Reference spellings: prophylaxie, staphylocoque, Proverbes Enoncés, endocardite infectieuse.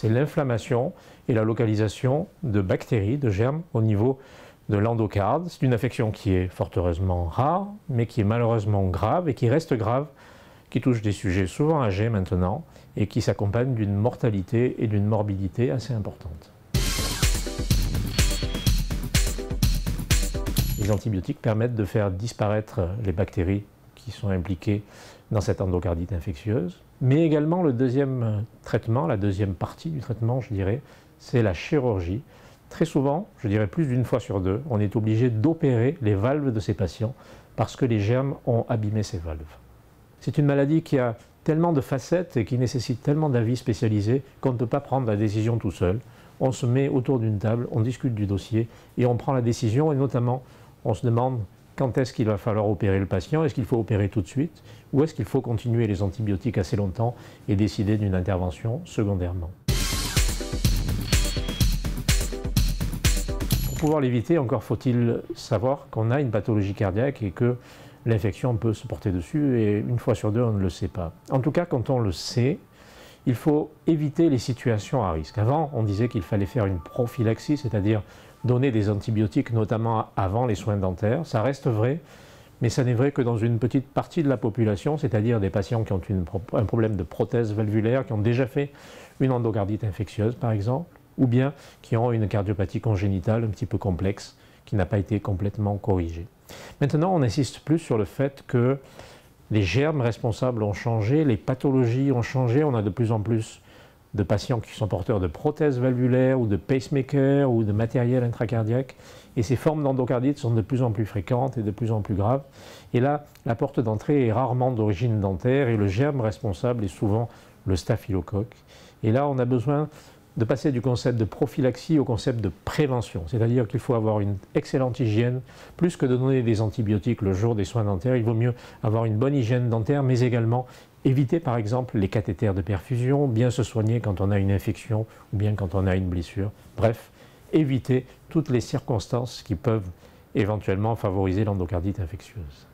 c'est l'inflammation et la localisation de bactéries, de germes au niveau de l'endocarde. C'est une affection qui est fort heureusement rare, mais qui est malheureusement grave et qui reste grave, qui touche des sujets souvent âgés maintenant et qui s'accompagne d'une mortalité et d'une morbidité assez importantes. Les antibiotiques permettent de faire disparaître les bactéries qui sont impliquées dans cette endocardite infectieuse. Mais également le deuxième traitement, la deuxième partie du traitement, je dirais, c'est la chirurgie. Très souvent, je dirais plus d'une fois sur deux, on est obligé d'opérer les valves de ces patients parce que les germes ont abîmé ces valves. C'est une maladie qui a tellement de facettes et qui nécessite tellement d'avis spécialisés qu'on ne peut pas prendre la décision tout seul. On se met autour d'une table, on discute du dossier et on prend la décision, et notamment on se demande quand est-ce qu'il va falloir opérer le patient, est-ce qu'il faut opérer tout de suite ou est-ce qu'il faut continuer les antibiotiques assez longtemps et décider d'une intervention secondairement. Pour pouvoir l'éviter, encore faut-il savoir qu'on a une pathologie cardiaque et que l'infection peut se porter dessus, et une fois sur deux on ne le sait pas. En tout cas, quand on le sait, il faut éviter les situations à risque. Avant, on disait qu'il fallait faire une prophylaxie, c'est-à-dire donner des antibiotiques, notamment avant les soins dentaires. Ça reste vrai, mais ça n'est vrai que dans une petite partie de la population, c'est-à-dire des patients qui ont un problème de prothèse valvulaire, qui ont déjà fait une endocardite infectieuse par exemple, ou bien qui ont une cardiopathie congénitale un petit peu complexe, qui n'a pas été complètement corrigée. Maintenant, on insiste plus sur le fait que les germes responsables ont changé, les pathologies ont changé, on a de plus en plus de patients qui sont porteurs de prothèses valvulaires ou de pacemakers ou de matériel intracardiaque, et ces formes d'endocardite sont de plus en plus fréquentes et de plus en plus graves. Et là, la porte d'entrée est rarement d'origine dentaire et le germe responsable est souvent le staphylocoque. Et là, on a besoin de passer du concept de prophylaxie au concept de prévention, c'est-à-dire qu'il faut avoir une excellente hygiène. Plus que de donner des antibiotiques le jour des soins dentaires, il vaut mieux avoir une bonne hygiène dentaire, mais également éviter par exemple les cathéters de perfusion, bien se soigner quand on a une infection ou bien quand on a une blessure. Bref, éviter toutes les circonstances qui peuvent éventuellement favoriser l'endocardite infectieuse.